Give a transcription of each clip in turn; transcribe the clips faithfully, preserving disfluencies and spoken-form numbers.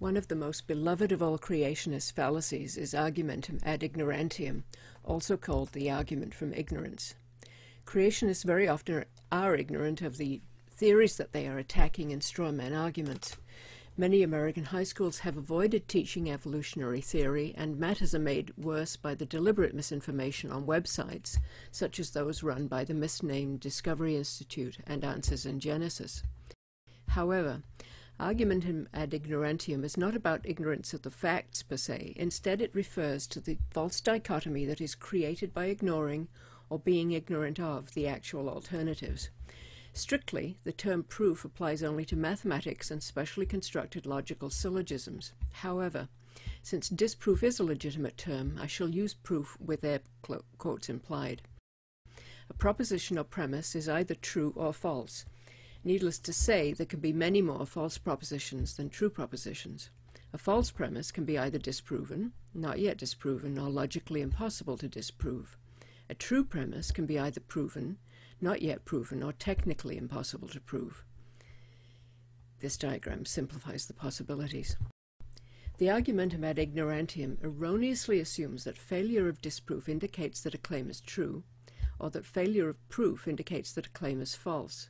One of the most beloved of all creationist fallacies is argumentum ad ignorantium, also called the argument from ignorance. Creationists very often are ignorant of the theories that they are attacking in straw man arguments. Many American high schools have avoided teaching evolutionary theory, and matters are made worse by the deliberate misinformation on websites, such as those run by the misnamed Discovery Institute and Answers in Genesis. However, argumentum ad ignorantium is not about ignorance of the facts per se. Instead, it refers to the false dichotomy that is created by ignoring or being ignorant of the actual alternatives. Strictly, the term proof applies only to mathematics and specially constructed logical syllogisms. However, since disproof is a legitimate term, I shall use proof with air quotes implied. A proposition or premise is either true or false. Needless to say, there can be many more false propositions than true propositions. A false premise can be either disproven, not yet disproven, or logically impossible to disprove. A true premise can be either proven, not yet proven, or technically impossible to prove. This diagram simplifies the possibilities. The argumentum ad ignorantium erroneously assumes that failure of disproof indicates that a claim is true, or that failure of proof indicates that a claim is false.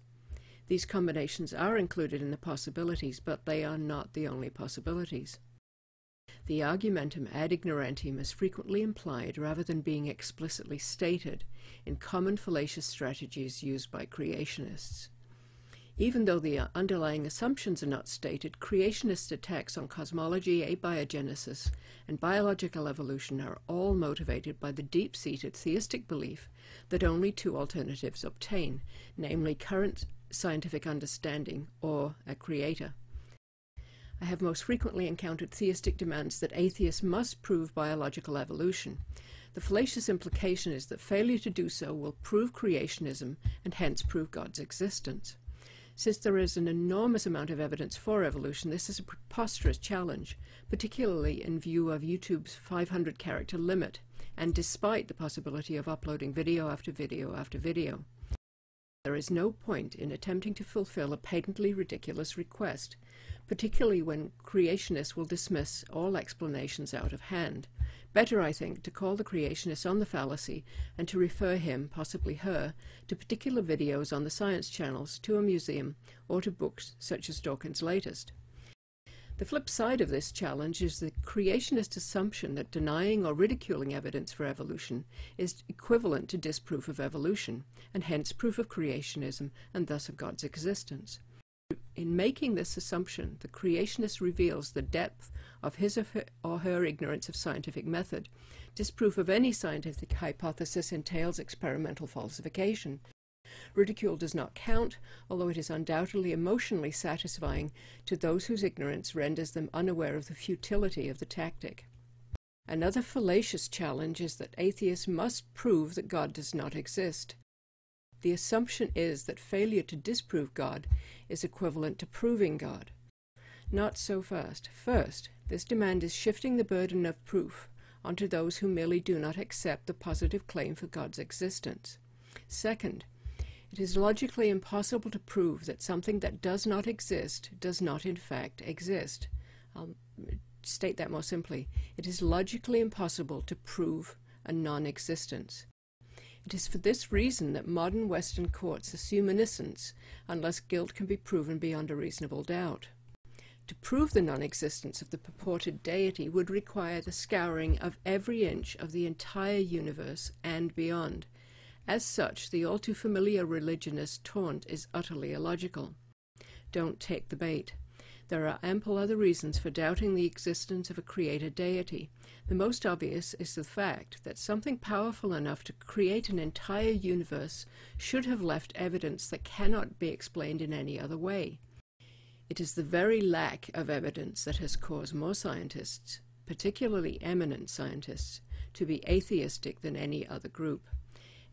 These combinations are included in the possibilities, but they are not the only possibilities. The argumentum ad ignorantium is frequently implied rather than being explicitly stated in common fallacious strategies used by creationists. Even though the underlying assumptions are not stated, creationist attacks on cosmology, abiogenesis, and biological evolution are all motivated by the deep-seated theistic belief that only two alternatives obtain, namely current scientific understanding or a creator. I have most frequently encountered theistic demands that atheists must prove biological evolution. The fallacious implication is that failure to do so will prove creationism and hence prove God's existence. Since there is an enormous amount of evidence for evolution, this is a preposterous challenge, particularly in view of YouTube's five hundred character limit and despite the possibility of uploading video after video after video. There is no point in attempting to fulfill a patently ridiculous request, particularly when creationists will dismiss all explanations out of hand. Better, I think, to call the creationist on the fallacy and to refer him, possibly her, to particular videos on the science channels, to a museum, or to books such as Dawkins' latest. The flip side of this challenge is the creationist assumption that denying or ridiculing evidence for evolution is equivalent to disproof of evolution, and hence proof of creationism and thus of God's existence. In making this assumption, the creationist reveals the depth of his or her ignorance of scientific method. Disproof of any scientific hypothesis entails experimental falsification. Ridicule does not count, although it is undoubtedly emotionally satisfying to those whose ignorance renders them unaware of the futility of the tactic. Another fallacious challenge is that atheists must prove that God does not exist. The assumption is that failure to disprove God is equivalent to proving God. Not so fast. First, this demand is shifting the burden of proof onto those who merely do not accept the positive claim for God's existence. Second, it is logically impossible to prove that something that does not exist does not in fact exist. I'll state that more simply. It is logically impossible to prove a non-existence. It is for this reason that modern Western courts assume innocence unless guilt can be proven beyond a reasonable doubt. To prove the non-existence of the purported deity would require the scouring of every inch of the entire universe and beyond. As such, the all-too-familiar religionist taunt is utterly illogical. Don't take the bait. There are ample other reasons for doubting the existence of a creator deity. The most obvious is the fact that something powerful enough to create an entire universe should have left evidence that cannot be explained in any other way. It is the very lack of evidence that has caused more scientists, particularly eminent scientists, to be atheistic than any other group.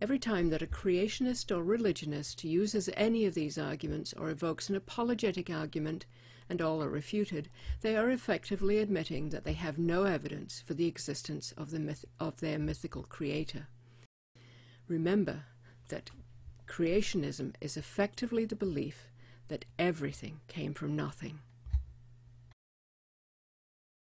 Every time that a creationist or religionist uses any of these arguments or evokes an apologetic argument, and all are refuted, they are effectively admitting that they have no evidence for the existence of, the myth of their mythical creator. Remember that creationism is effectively the belief that everything came from nothing.